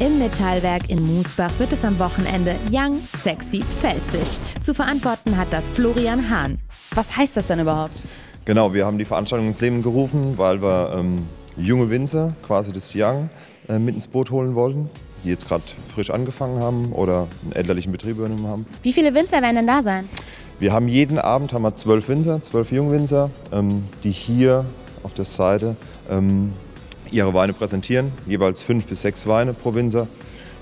Im Metallwerk in Mussbach wird es am Wochenende YOUNG.SEXY.PFÄLZISCH. Zu verantworten hat das Florian Hahn. Was heißt das denn überhaupt? Genau, wir haben die Veranstaltung ins Leben gerufen, weil wir junge Winzer, quasi das Young, mit ins Boot holen wollten, die jetzt gerade frisch angefangen haben oder einen elterlichen Betrieb übernommen haben. Wie viele Winzer werden denn da sein? Wir haben jeden Abend 12 Winzer, 12 Jungwinzer, die hier auf der Seite ihre Weine präsentieren, jeweils 5 bis 6 Weine pro Winzer.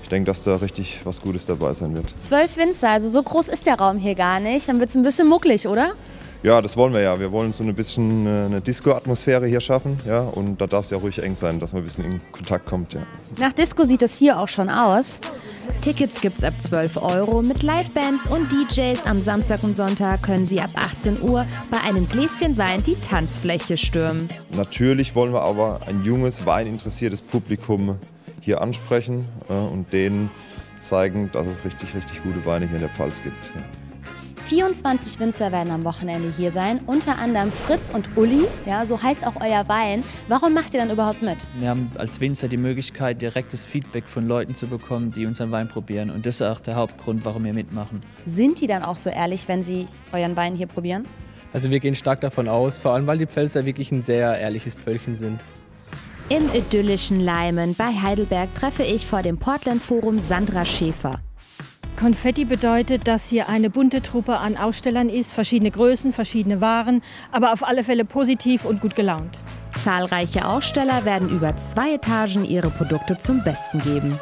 Ich denke, dass da richtig was Gutes dabei sein wird. 12 Winzer, also so groß ist der Raum hier gar nicht. Dann wird es ein bisschen mucklig, oder? Ja, das wollen wir ja. Wir wollen so ein bisschen eine Disco-Atmosphäre hier schaffen. Ja, und da darf es ja ruhig eng sein, dass man ein bisschen in Kontakt kommt. Ja. Nach Disco sieht das hier auch schon aus. Tickets gibt's ab 12 € mit Livebands und DJs. Am Samstag und Sonntag können Sie ab 18 Uhr bei einem Gläschen Wein die Tanzfläche stürmen. Natürlich wollen wir aber ein junges, weininteressiertes Publikum hier ansprechen und denen zeigen, dass es richtig, richtig gute Weine hier in der Pfalz gibt. Ja. 24 Winzer werden am Wochenende hier sein, unter anderem Fritz und Uli, ja, so heißt auch euer Wein. Warum macht ihr dann überhaupt mit? Wir haben als Winzer die Möglichkeit, direktes Feedback von Leuten zu bekommen, die unseren Wein probieren. Und das ist auch der Hauptgrund, warum wir mitmachen. Sind die dann auch so ehrlich, wenn sie euren Wein hier probieren? Also wir gehen stark davon aus, vor allem weil die Pfälzer wirklich ein sehr ehrliches Völkchen sind. Im idyllischen Leimen bei Heidelberg treffe ich vor dem Portland Forum Sandra Schäfer. Konfetti bedeutet, dass hier eine bunte Truppe an Ausstellern ist, verschiedene Größen, verschiedene Waren, aber auf alle Fälle positiv und gut gelaunt. Zahlreiche Aussteller werden über 2 Etagen ihre Produkte zum Besten geben.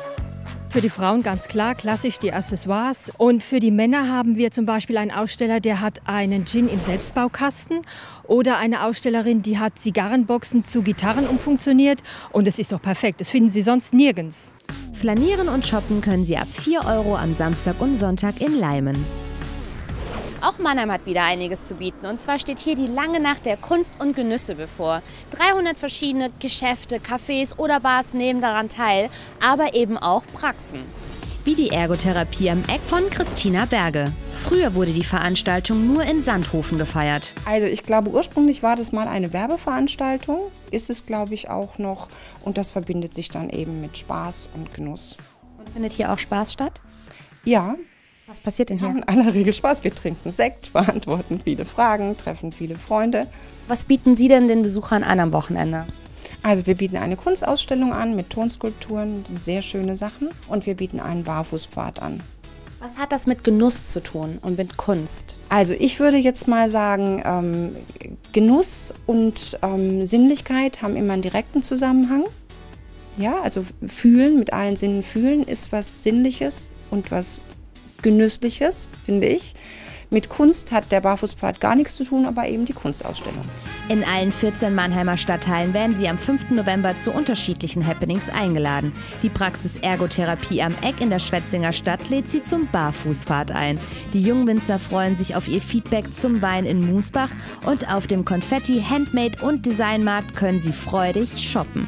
Für die Frauen ganz klar, klassisch die Accessoires. Und für die Männer haben wir zum Beispiel einen Aussteller, der hat einen Gin im Selbstbaukasten. Oder eine Ausstellerin, die hat Zigarrenboxen zu Gitarren umfunktioniert. Und es ist doch perfekt, das finden Sie sonst nirgends. Flanieren und shoppen können Sie ab 4 € am Samstag und Sonntag in Leimen. Auch Mannheim hat wieder einiges zu bieten. Und zwar steht hier die lange Nacht der Kunst und Genüsse bevor. 300 verschiedene Geschäfte, Cafés oder Bars nehmen daran teil, aber eben auch Praxen. Wie die Ergotherapie am Eck von Christina Berge. Früher wurde die Veranstaltung nur in Sandhofen gefeiert. Also ich glaube, ursprünglich war das mal eine Werbeveranstaltung, ist es glaube ich auch noch. Und das verbindet sich dann eben mit Spaß und Genuss. Und findet hier auch Spaß statt? Ja. Was passiert denn hier? In aller Regel Spaß. Wir trinken Sekt, beantworten viele Fragen, treffen viele Freunde. Was bieten Sie denn den Besuchern an am Wochenende? Also wir bieten eine Kunstausstellung an mit Tonskulpturen, das sind sehr schöne Sachen, und wir bieten einen Barfußpfad an. Was hat das mit Genuss zu tun und mit Kunst? Also ich würde jetzt mal sagen, Genuss und Sinnlichkeit haben immer einen direkten Zusammenhang. Ja, also fühlen, mit allen Sinnen fühlen, ist was Sinnliches und was Genüssliches, finde ich. Mit Kunst hat der Barfußpfad gar nichts zu tun, aber eben die Kunstausstellung. In allen 14 Mannheimer Stadtteilen werden Sie am 5. November zu unterschiedlichen Happenings eingeladen. Die Praxis Ergotherapie am Eck in der Schwetzinger Stadt lädt Sie zum Barfußpfad ein. Die Jungwinzer freuen sich auf ihr Feedback zum Wein in Mussbach, und auf dem Konfetti Handmade und Designmarkt können Sie freudig shoppen.